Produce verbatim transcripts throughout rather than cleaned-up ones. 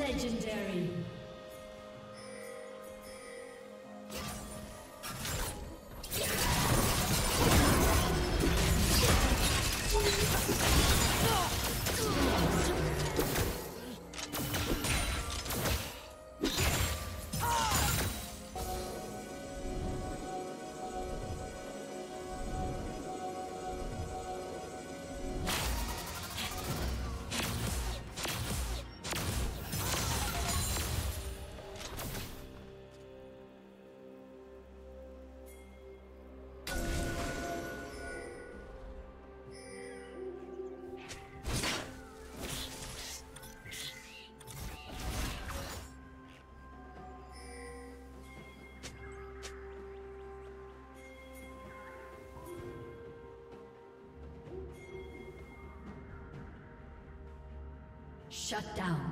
Legendary. Shut down.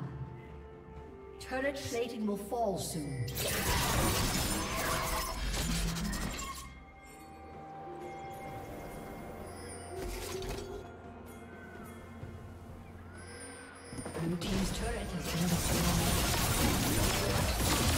Turret plating will fall soon. Blue team's turret has been destroyed.